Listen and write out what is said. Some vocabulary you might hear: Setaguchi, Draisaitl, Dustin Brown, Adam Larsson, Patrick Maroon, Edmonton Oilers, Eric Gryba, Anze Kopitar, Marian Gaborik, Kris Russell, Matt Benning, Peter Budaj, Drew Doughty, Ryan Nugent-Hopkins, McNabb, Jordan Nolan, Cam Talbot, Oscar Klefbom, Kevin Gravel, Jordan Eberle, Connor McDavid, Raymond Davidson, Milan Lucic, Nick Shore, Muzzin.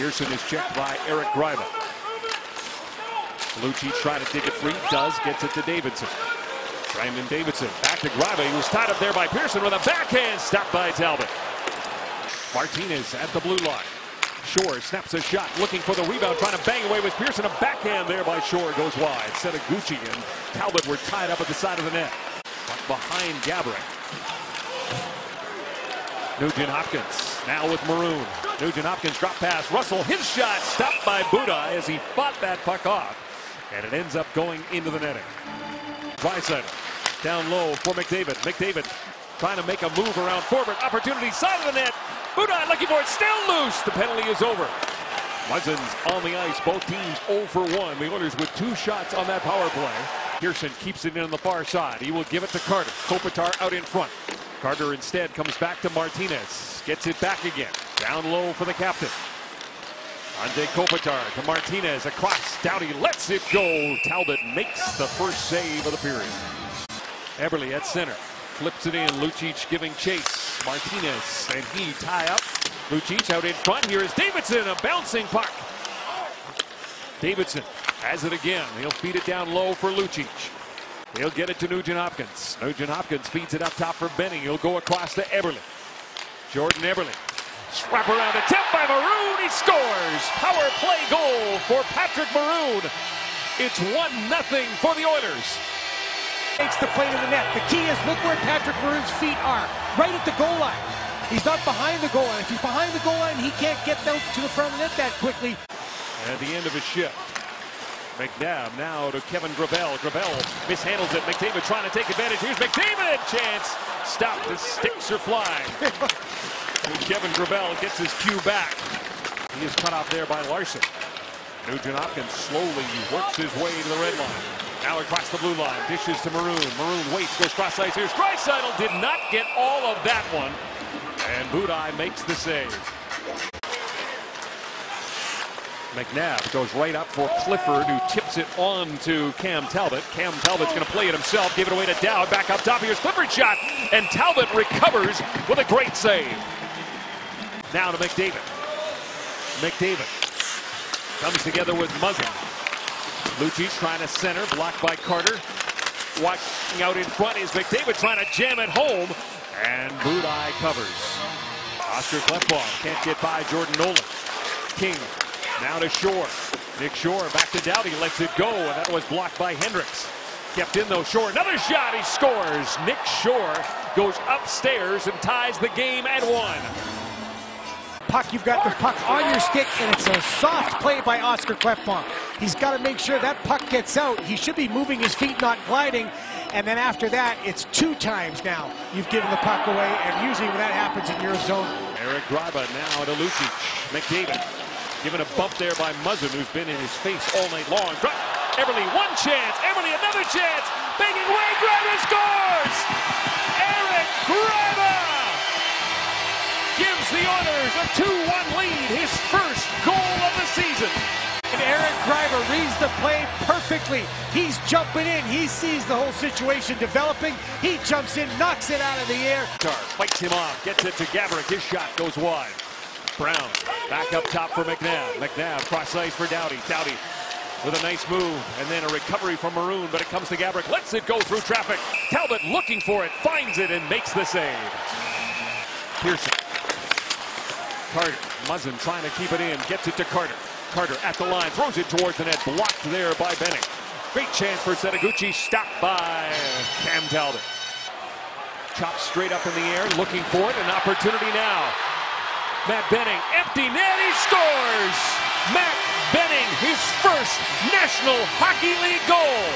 Pearson is checked by Eric Gryba. Lucic trying to dig it free, does, gets it to Davidson. Brandon Davidson back to Gryba. He was tied up there by Pearson with a backhand. Stopped by Talbot. Martinez at the blue line. Shore snaps a shot, looking for the rebound, trying to bang away with Pearson. A backhand there by Shore goes wide. Setaguchi and Talbot were tied up at the side of the net. But behind Gaborik. Nugent-Hopkins now with Maroon. Nugent-Hopkins drop pass. Russell, his shot stopped by Budaj as he fought that puck off. And it ends up going into the netting. Draisaitl down low for McDavid. McDavid trying to make a move around forward. Opportunity side of the net. Budaj looking for it. Still loose. The penalty is over. Muzzins on the ice. Both teams 0 for 1. The Oilers with 2 shots on that power play. Pearson keeps it in on the far side. He will give it to Carter. Kopitar out in front. Carter instead comes back to Martinez. Gets it back again. Down low for the captain. Anze Kopitar to Martinez across. Doughty lets it go. Talbot makes the first save of the period. Eberle at center. Flips it in. Lucic giving chase. Martinez and he tie up. Lucic out in front. Here is Davidson. A bouncing puck. Davidson has it again. He'll feed it down low for Lucic. He'll get it to Nugent-Hopkins. Nugent-Hopkins feeds it up top for Benning. He'll go across to Eberle. Jordan Eberle. Wrap around attempt by Maroon. He scores. Power play goal for Patrick Maroon. It's 1-0 for the Oilers. Makes the play to the net. The key is look where Patrick Maroon's feet are. Right at the goal line. He's not behind the goal line. If he's behind the goal line, he can't get down to the front of the net that quickly. And at the end of his shift, McNabb now to Kevin Gravel. Gravel mishandles it. McDavid trying to take advantage. Here's McDavid. Chance. Stop. The sticks are flying. And Kevin Gravel gets his cue back. He is cut off there by Larsson. Nugent-Hopkins slowly works his way to the red line. Now across the blue line, dishes to Maroon. Maroon waits, goes cross ice. Here's Draisaitl, did not get all of that one. And Budaj makes the save. McNabb goes right up for Clifford, who tips it on to Cam Talbot. Cam Talbot's going to play it himself, give it away to Dowd. Back up top, here's Clifford's shot, and Talbot recovers with a great save. Now to McDavid. McDavid comes together with Muzzin. Lucic trying to center, blocked by Carter. Watching out in front is McDavid trying to jam it home. And Budaj covers. Oscar Klefbom can't get by Jordan Nolan. King now to Shore. Nick Shore back to Doughty, lets it go. And that was blocked by Hendricks. Kept in though, Shore. Another shot, he scores. Nick Shore goes upstairs and ties the game at 1. Puck, you've got the puck on your stick, and it's a soft play by Oscar Klefbom. He's got to make sure that puck gets out. He should be moving his feet, not gliding. And then after that, it's 2 times now you've given the puck away, and usually when that happens in your zone. Eric Gryba now to Lucic. McDavid given a bump there by Muzzin, who's been in his face all night long. Eberle, one chance. Eberle, another chance. Banging away, Gryba scores! Eric Gryba! Gives the Oilers a 2-1 lead, his first goal of the season. And Eric Gryba reads the play perfectly. He's jumping in. He sees the whole situation developing. He jumps in, knocks it out of the air. Fights him off, gets it to Gaborik. His shot goes wide. Brown back up top for McNabb. McNabb cross ice for Doughty. Doughty with a nice move, and then a recovery from Maroon, but it comes to Gaborik. Lets it go through traffic. Talbot looking for it, finds it, and makes the save. Pearson. Carter, Muzzin trying to keep it in, gets it to Carter. Carter at the line, throws it towards the net, blocked there by Benning. Great chance for Setaguchi, stopped by Cam Talbot. Chopped straight up in the air, looking for it, an opportunity now. Matt Benning, empty net, he scores! Matt Benning, his first National Hockey League goal!